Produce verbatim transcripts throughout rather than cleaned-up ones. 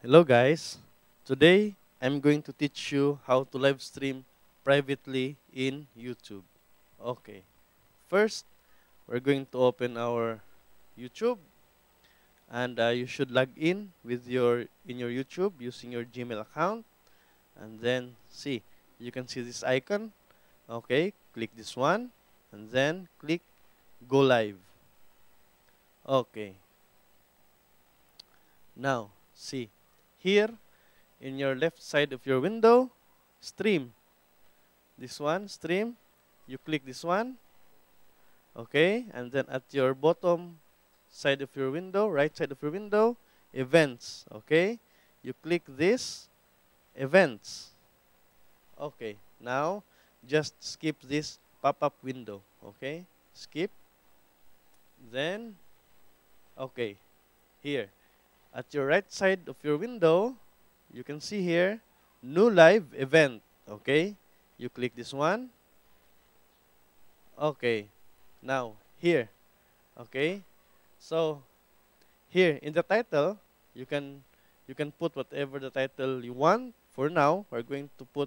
Hello guys, today I'm going to teach you how to live stream privately in YouTube. Okay, first we're going to open our YouTube and uh, you should log in with your in your YouTube using your Gmail account, and then see you can see this icon. Okay, click this one and then click go live. Okay, now see here in your left side of your window, stream, this one, stream, you click this one. Okay, and then at your bottom side of your window, right side of your window, events. Okay, you click this, events. Okay, now just skip this pop-up window. Okay, skip. Then okay, here at your right side of your window, you can see here new live event. Okay, you click this one. Okay, now here, okay, so here in the title you can you can put whatever the title you want. For now we're going to put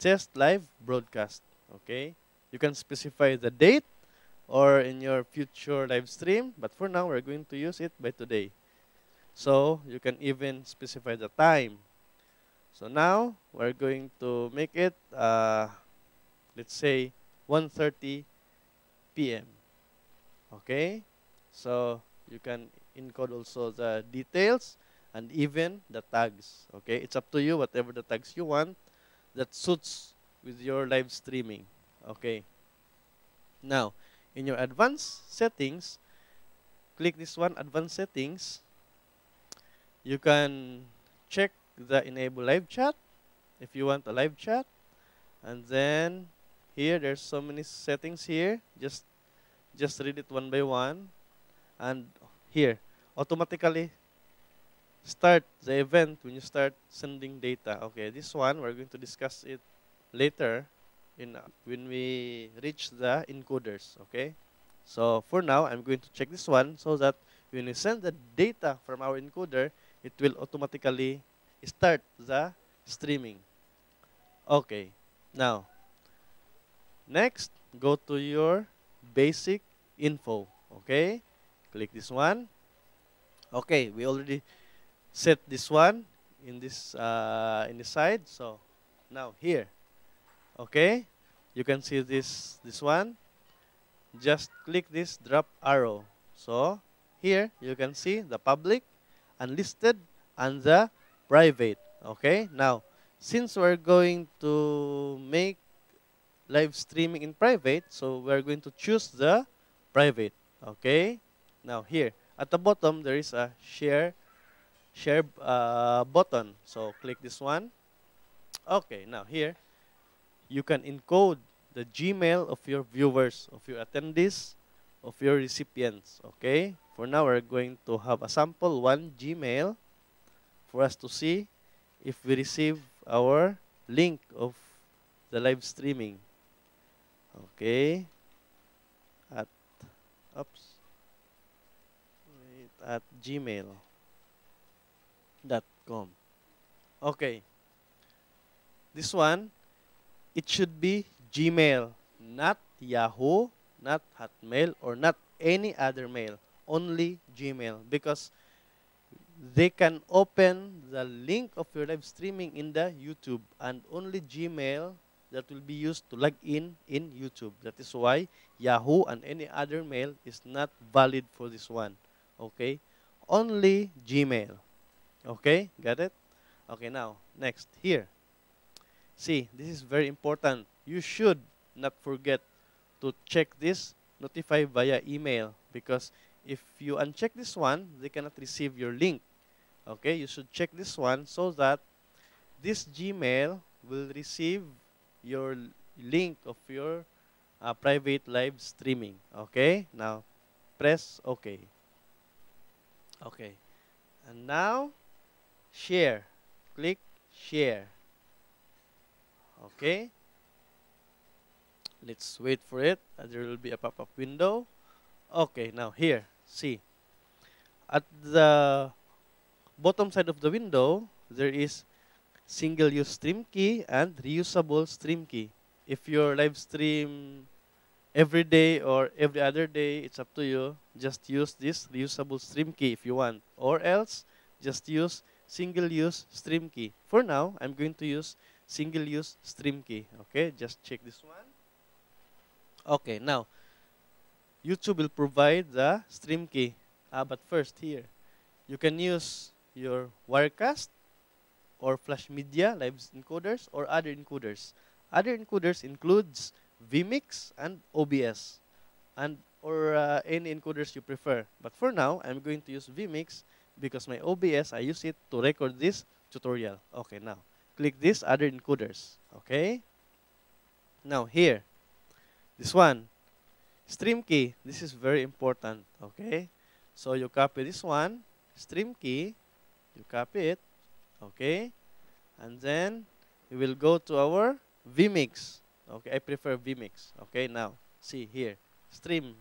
test live broadcast. Okay, you can specify the date or in your future live stream, but for now we're going to use it by today. So you can even specify the time. So now we're going to make it uh, let's say one thirty p m Okay, so you can encode also the details and even the tags. Okay, it's up to you whatever the tags you want that suits with your live streaming. Okay, now in your advanced settings, click this one, advanced settings. You can check the enable live chat if you want a live chat. And then here, there's so many settings here. Just, just read it one by one. And here, automatically start the event when you start sending data. Okay, this one, we're going to discuss it later. In, uh, when we reach the encoders, okay? So for now, I'm going to check this one so that when we send the data from our encoder, it will automatically start the streaming. Okay, now, next, go to your basic info, okay? Click this one. Okay, we already set this one in this, uh, in the side, so now here. Okay, you can see this this one. Just click this drop arrow. So here you can see the public, unlisted, and the private. Okay, now since we're going to make live streaming in private, so we're going to choose the private. Okay, now here at the bottom there is a share share uh, button. So click this one. Okay, now here. You can encode the Gmail of your viewers, of your attendees, of your recipients, okay? For now, we're going to have a sample one Gmail for us to see if we receive our link of the live streaming. Okay. At, oops. Wait, at gmail dot com. Okay. This one, it should be Gmail, not Yahoo, not Hotmail, or not any other mail. Only Gmail, because they can open the link of your live streaming in the YouTube, and only Gmail that will be used to log in in YouTube. That is why Yahoo and any other mail is not valid for this one. Okay? Only Gmail. Okay? Got it? Okay, now, next, here. See, this is very important. You should not forget to check this notify via email, because if you uncheck this one, they cannot receive your link. Okay, you should check this one so that this Gmail will receive your link of your uh, private live streaming. Okay, now press OK. Okay, and now share. Click share. Okay, let's wait for it. Uh, there will be a pop-up window. Okay, now here, see, at the bottom side of the window, there is single-use stream key and reusable stream key. If your live stream every day or every other day, it's up to you. Just use this reusable stream key if you want. Or else, just use single-use stream key. For now, I'm going to use single-use stream key. Okay, just check this one. Okay, now, YouTube will provide the stream key. Ah, but first here, you can use your Wirecast or Flash Media Live encoders or other encoders. Other encoders includes vMix and O B S, and or uh, any encoders you prefer. But for now, I'm going to use vMix because my O B S, I use it to record this tutorial. Okay, now, click this other encoders. Okay? Now, here, this one, stream key. This is very important. Okay? So, you copy this one, stream key. You copy it. Okay? And then, you will go to our vMix. Okay, I prefer vMix. Okay, now, see here, stream.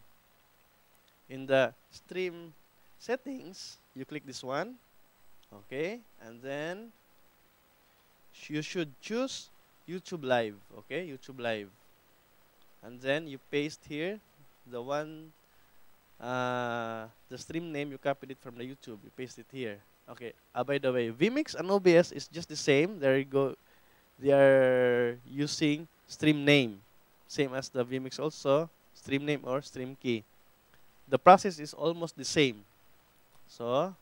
In the stream settings, you click this one. Okay, and then you should choose YouTube Live. Okay, YouTube Live. And then you paste here the one, uh, the stream name, you copied it from the YouTube. You paste it here. Okay, uh, by the way, vMix and O B S is just the same. There you go. They are using stream name, same as the vMix also, stream name or stream key. The process is almost the same. So,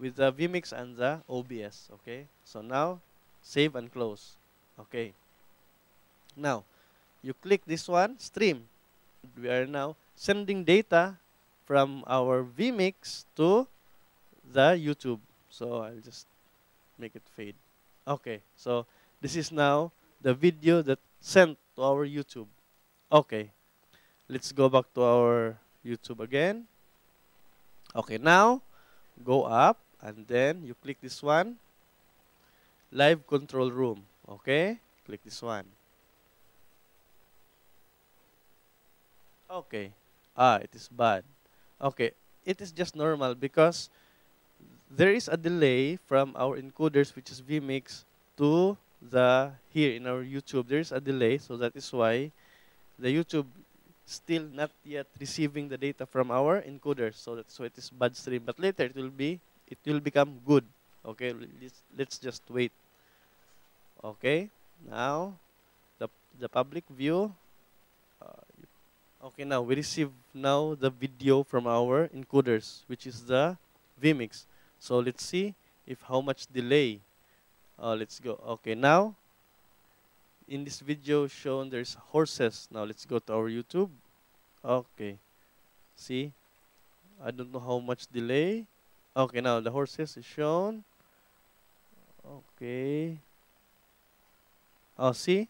with the vMix and the O B S, okay? So now, save and close, okay? Now, you click this one, stream. We are now sending data from our vMix to the YouTube. So, I'll just make it fade. Okay, so this is now the video that sent to our YouTube. Okay, let's go back to our YouTube again. Okay, now go up and then you click this one, live control room. Okay, click this one. Okay, ah, it is bad. Okay, it is just normal because there is a delay from our encoders, which is vMix, to the here in our YouTube. There is a delay, so that is why the YouTube still not yet receiving the data from our encoder. So that's why it is bad stream. But later it will be, it will become good. Okay, let's, let's just wait. Okay, now the the public view. Uh, okay, now we receive now the video from our encoders, which is the vMix. So let's see if how much delay. Uh, let's go. Okay, now, in this video shown, there's horses. Now, let's go to our YouTube. Okay. See? I don't know how much delay. Okay, now the horses is shown. Okay. Oh, see?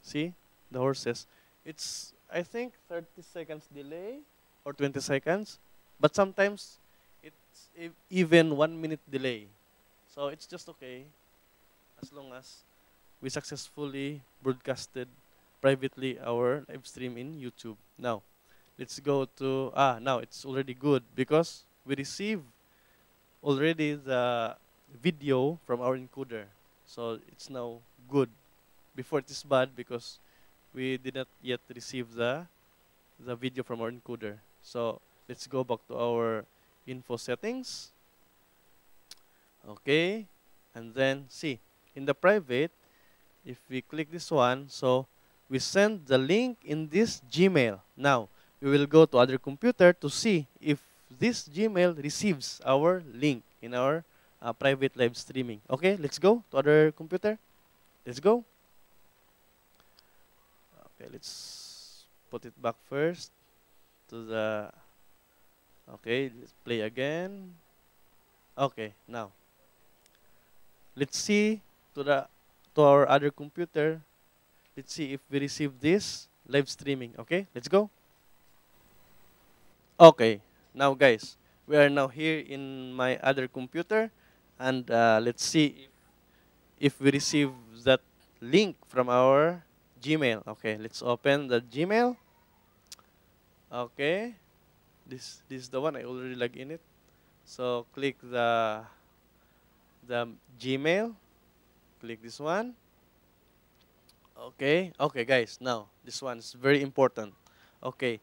See? The horses. It's, I think, thirty seconds delay or twenty seconds. But sometimes, it's e even one minute delay. So it's just okay as long as we successfully broadcasted privately our live stream in YouTube. Now, let's go to, ah, now it's already good because we receive already the video from our encoder. So it's now good. Before it is bad because we did not yet receive the, the video from our encoder. So let's go back to our info settings. Okay, and then see, in the private, if we click this one, so we send the link in this Gmail. Now, we will go to other computer to see if this Gmail receives our link in our uh, private live streaming. Okay, let's go to other computer. Let's go. Okay, let's put it back first to the, okay, let's play again. Okay, now. Let's see to the to our other computer. Let's see if we receive this live streaming. Okay, let's go. Okay, now guys, we are now here in my other computer, and uh, let's see if we receive that link from our Gmail. Okay, let's open the Gmail. Okay, this this is the one I already logged in it. So click the, the Gmail. Click this one. Okay. Okay, guys. Now, this one is very important. Okay.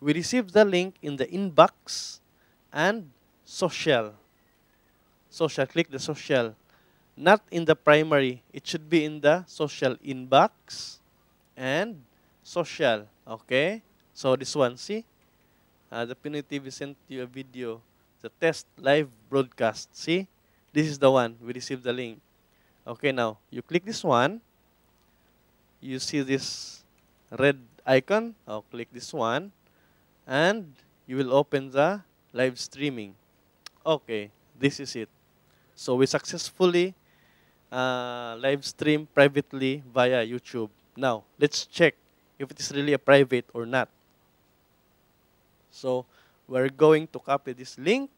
We received the link in the inbox and social. Social. Click the social. Not in the primary. It should be in the social inbox and social. Okay. So this one, see? Uh, the Pinoy T V sent you a video. The test live broadcast. See? This is the one. We received the link. Okay, now, you click this one. You see this red icon. I'll click this one. And you will open the live streaming. Okay, this is it. So we successfully uh, live stream privately via YouTube. Now, let's check if it is really a private or not. So we're going to copy this link.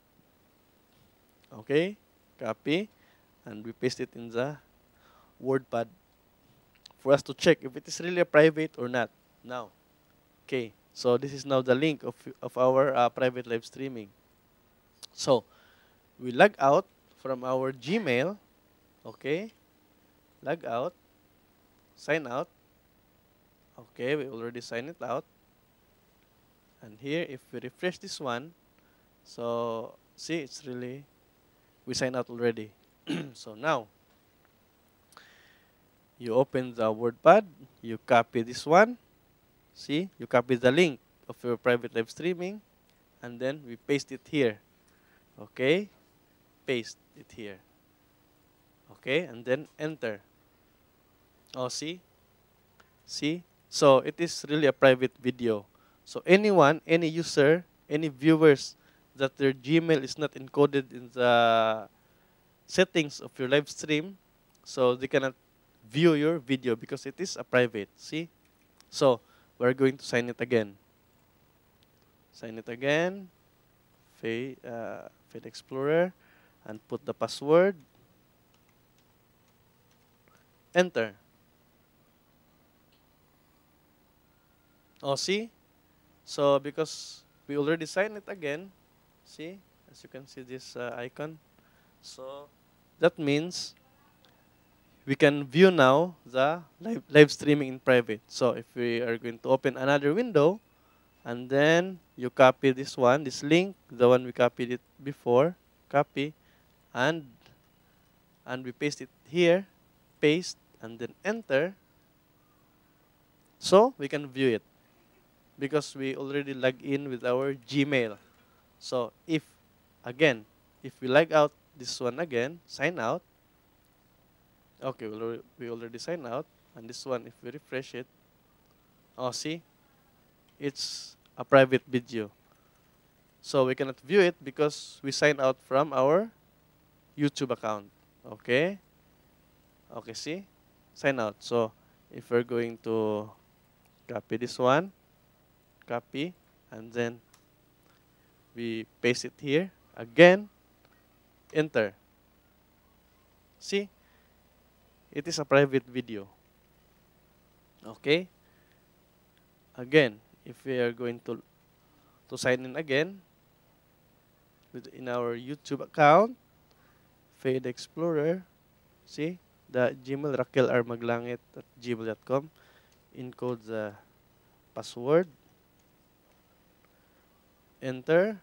Okay, copy. And we paste it in the WordPad for us to check if it is really a private or not. Now, okay, so this is now the link of, of our uh, private live streaming. So, we log out from our Gmail, okay, log out, sign out, okay, we already signed it out. And here, if we refresh this one, so, see, it's really, we signed out already. So now, you open the WordPad, you copy this one, see, you copy the link of your private live streaming, and then we paste it here, okay, paste it here, okay, and then enter. Oh, see, see, so it is really a private video. So anyone, any user, any viewers that their Gmail is not encoded in the settings of your live stream, so they cannot view your video because it is a private, see? So, we're going to sign it again. Sign it again, Fade, uh, Fade Explorer, and put the password. Enter. Oh, see? So, because we already signed it again, see? As you can see this uh, icon. So, that means we can view now the live, live streaming in private. So, if we are going to open another window, and then you copy this one, this link, the one we copied it before, copy, and, and we paste it here, paste, and then enter. So, we can view it because we already log in with our Gmail. So, if, again, if we log out, this one again, sign out. Okay, we already signed out. And this one, if we refresh it, oh, see? It's a private video. So we cannot view it because we signed out from our YouTube account. Okay? Okay, see? Sign out. So if we're going to copy this one, copy, and then we paste it here again. Enter. See? It is a private video. Okay? Again, if we are going to to sign in again with in our YouTube account, Fade Explorer, see? The Gmail, raquel r maglangit at gmail dot com. Encode the password. Enter.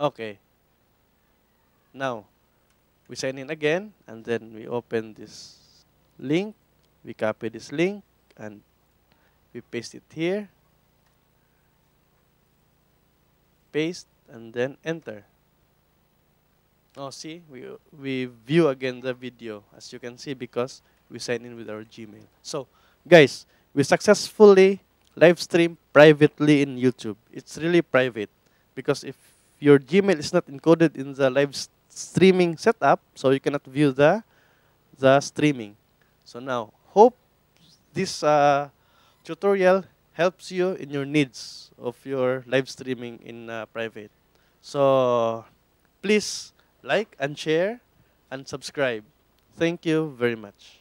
Okay. Now, we sign in again, and then we open this link, we copy this link, and we paste it here, paste, and then enter. Oh, see, we, we view again the video, as you can see, because we sign in with our Gmail. So, guys, we successfully live stream privately in YouTube. It's really private, because if your Gmail is not encoded in the live stream, streaming setup, so you cannot view the the streaming. So now, hope this uh, tutorial helps you in your needs of your live streaming in uh, private. So please like and share and subscribe. Thank you very much.